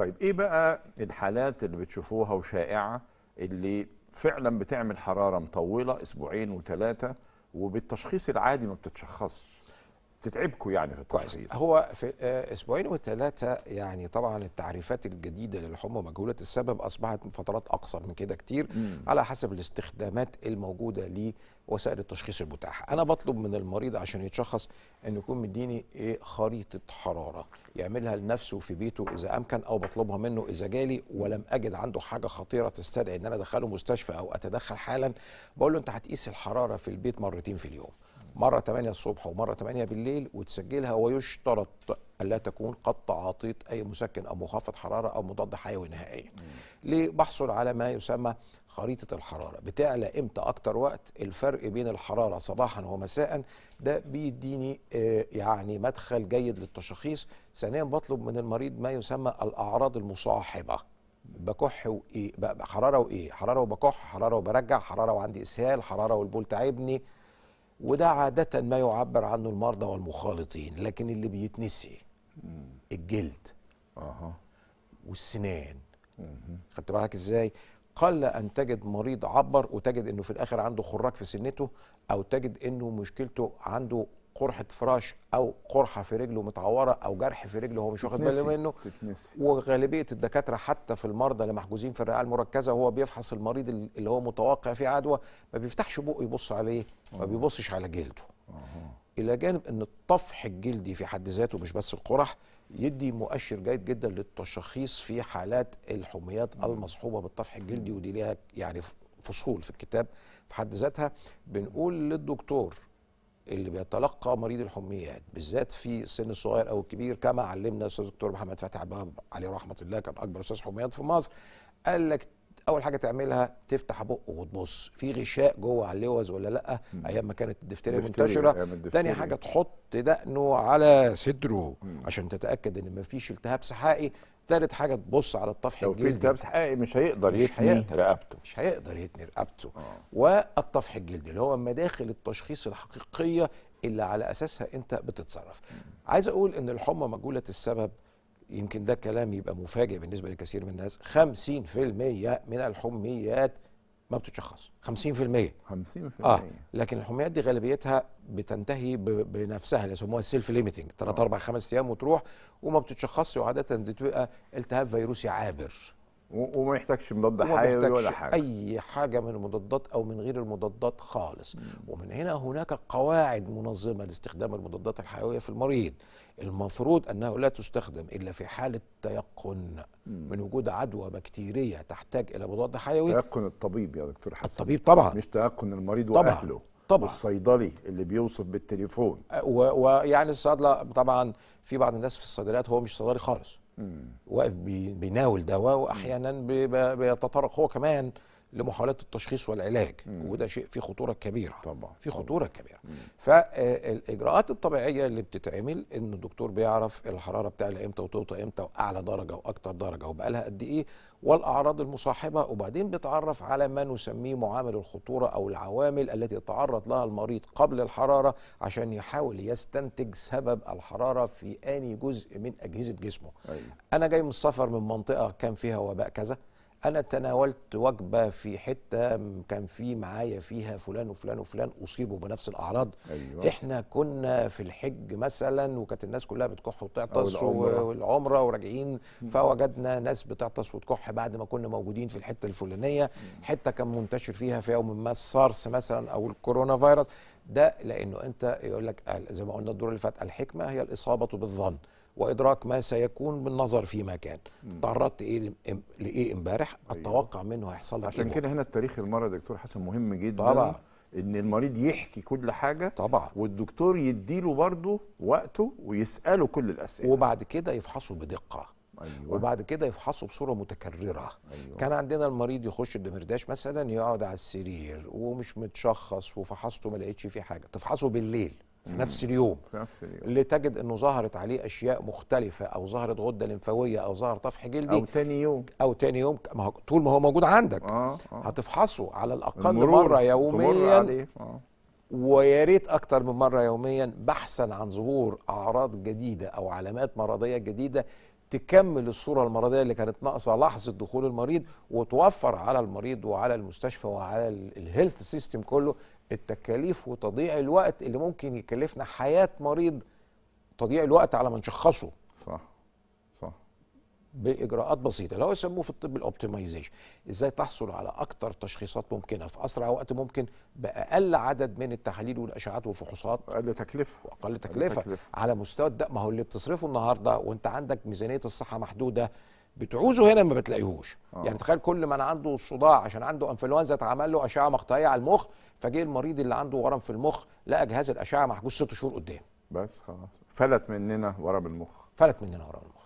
طيب ايه بقى الحالات اللي بتشوفوها وشائعه اللي فعلا بتعمل حراره مطوله اسبوعين وثلاثه وبالتشخيص العادي ما بتتشخصش؟ بتتعبكم يعني في التشخيص. هو في اسبوعين وثلاثه يعني طبعا التعريفات الجديده للحمى مجهوله السبب اصبحت فترات اقصر من كده كتير على حسب الاستخدامات الموجوده لوسائل التشخيص المتاحه. انا بطلب من المريض عشان يتشخص انه يكون مديني ايه خريطه حراره يعملها لنفسه في بيته اذا امكن، او بطلبها منه اذا جالي ولم اجد عنده حاجه خطيره تستدعي ان انا ادخله مستشفى او اتدخل حالا، بقول له انت هتقيس الحراره في البيت مرتين في اليوم، مرة 8 الصبح ومرة 8 بالليل وتسجلها، ويشترط ألا تكون قد تعاطيت أي مسكن أو مخفض حرارة أو مضاد حيوي نهائيا. ليه؟ بحصل على ما يسمى خريطة الحرارة، بتعلى امتى أكتر وقت، الفرق بين الحرارة صباحا ومساء، ده بيديني يعني مدخل جيد للتشخيص. ثانيا بطلب من المريض ما يسمى الأعراض المصاحبة، بكح وإيه، حرارة وإيه، حرارة وبكح، حرارة وبرجع، حرارة وعندي إسهال، حرارة والبول تعبني، وده عادة ما يعبر عنه المرضى والمخالطين. لكن اللي بيتنسي الجلد والسنان، خدت بالك ازاي؟ قل ان تجد مريض عبر وتجد انه في الاخر عنده خراج في سنته، او تجد انه مشكلته عنده قرحة فراش او قرحة في رجله متعورة او جرح في رجله هو مش واخد باله منه. وغالبية الدكاترة حتى في المرضى اللي محجوزين في الرعاية المركزة وهو بيفحص المريض اللي هو متوقع فيه عدوى ما بيفتحش بقه يبص عليه، ما بيبصش على جلده، الى جانب ان الطفح الجلدي في حد ذاته مش بس القرح يدي مؤشر جيد جدا للتشخيص في حالات الحميات المصحوبة بالطفح الجلدي، ودي ليها يعني فصول في الكتاب في حد ذاتها. بنقول للدكتور اللي بيتلقى مريض الحميات بالذات في السن الصغير او الكبير، كما علمنا الاستاذ الدكتور محمد فتحي عبد عليه رحمه الله، كان اكبر استاذ حميات في مصر، قال لك اول حاجه تعملها تفتح بقه وتبص في غشاء جوه على اللوز ولا لا، ايام ما كانت الدفتريه منتشره. ثاني حاجه تحط دقنه على صدره عشان تتاكد ان ما فيش التهاب سحائي. ثالث حاجه تبص على الطفح الجلدي، لو في التهاب سحائي مش هيقدر يتني رقبته، مش هيقدر يتني رقبته. والطفح الجلدي اللي هو مداخل التشخيص الحقيقيه اللي على اساسها انت بتتصرف. عايز اقول ان الحمى مجهوله السبب، يمكن ده كلام يبقى مفاجئ بالنسبه لكثير من الناس، 50% من الحميات ما بتتشخص. 50%. لكن الحميات دي غالبيتها بتنتهي بنفسها، اللي يسموها السيلف ليميتنج، 3 4 5 ايام وتروح وما بتتشخصش، وعاده بتبقى التهاب فيروسي عابر وما يحتاجش مضاد حيوي ولا حاجه، اي حاجه من المضادات او من غير المضادات خالص. ومن هنا هناك قواعد منظمه لاستخدام المضادات الحيويه في المريض، المفروض انها لا تستخدم الا في حاله تيقن من وجود عدوى بكتيريه تحتاج الى مضاد حيوي. تيقن الطبيب يا دكتور حسن، الطبيب طبعا، مش تيقن المريض واهله طبعا، والصيدلي اللي بيوصف بالتليفون، ويعني الصيدله طبعا. في بعض الناس في الصيدليات هو مش صيدلي خالص، واقف بيناول دواء، واحيانا بيتطرق هو كمان لمحاولات التشخيص والعلاج، وده شيء فيه خطوره كبيره طبعا، فيه خطوره كبيره. فالاجراءات الطبيعيه اللي بتتعمل ان الدكتور بيعرف الحراره بتعلى امتى وتوطى امتى، واعلى درجه واكتر درجه وبقى لها قد ايه، والاعراض المصاحبه، وبعدين بتعرف على ما نسميه معامل الخطوره او العوامل التي يتعرض لها المريض قبل الحراره عشان يحاول يستنتج سبب الحراره في اني جزء من اجهزه جسمه. انا جاي من السفر من منطقه كان فيها وباء كذا، أنا تناولت وجبة في حتة كان في معايا فيها فلان وفلان وفلان أصيبوا بنفس الأعراض. إحنا كنا في الحج مثلا وكانت الناس كلها بتكح وتعطس، والعمرة وراجعين، فوجدنا ناس بتعطس وتكح بعد ما كنا موجودين في الحتة الفلانية، حتة كان منتشر فيها في يوم ما السارس مثلا أو الكورونا فيروس. ده لأنه أنت يقول لك زي ما قلنا الدور اللي فات، الحكمة هي الإصابة بالظن وإدراك ما سيكون بالنظر فيما كان. تعرضت لإيه امبارح، أتوقع منه هيحصل لك. عشان كده هنا التاريخ المرضي دكتور حسن مهم جدا طبعا، إن المريض يحكي كل حاجة طبعا، والدكتور يديله برضه وقته ويسأله كل الأسئلة، وبعد كده يفحصه بدقة، وبعد كده يفحصوا بصوره متكرره. كان عندنا المريض يخش الدمرداش مثلا، يقعد على السرير ومش متشخص وفحصته ما لقيتش فيه حاجه، تفحصه بالليل في نفس اليوم، اللي تجد انه ظهرت عليه اشياء مختلفه، او ظهرت غده لمفاويه، او ظهر طفح جلدي، او تاني يوم ما هو طول ما هو موجود عندك هتفحصه على الاقل مره يوميا، ويا ريت اكتر من مره يوميا، بحثا عن ظهور اعراض جديده او علامات مرضيه جديده تكمل الصورة المرضية اللي كانت ناقصة لحظة دخول المريض، وتوفر على المريض وعلى المستشفى وعلى الهيلث سيستم كله التكاليف وتضييع الوقت اللي ممكن يكلفنا حياة مريض، تضييع الوقت على ما نشخصه. صح صح. بإجراءات بسيطة اللي هو يسموه في الطب الاوبتمايزيشن، ازاي تحصل على أكتر تشخيصات ممكنة في أسرع وقت ممكن بأقل عدد من التحاليل والأشعات والفحوصات، أقل تكلفة وأقل تكلفة على مستوى الدق. ما هو اللي بتصرفه النهارده وأنت عندك ميزانية الصحة محدودة بتعوزه هنا ما بتلاقيهوش. يعني تخيل كل من عنده صداع عشان عنده انفلونزا اتعمل له اشعه مقطعيه على المخ، فجه المريض اللي عنده ورم في المخ لقى جهاز الاشعه محجوز 6 شهور قدام، بس خلاص فلت مننا ورم المخ.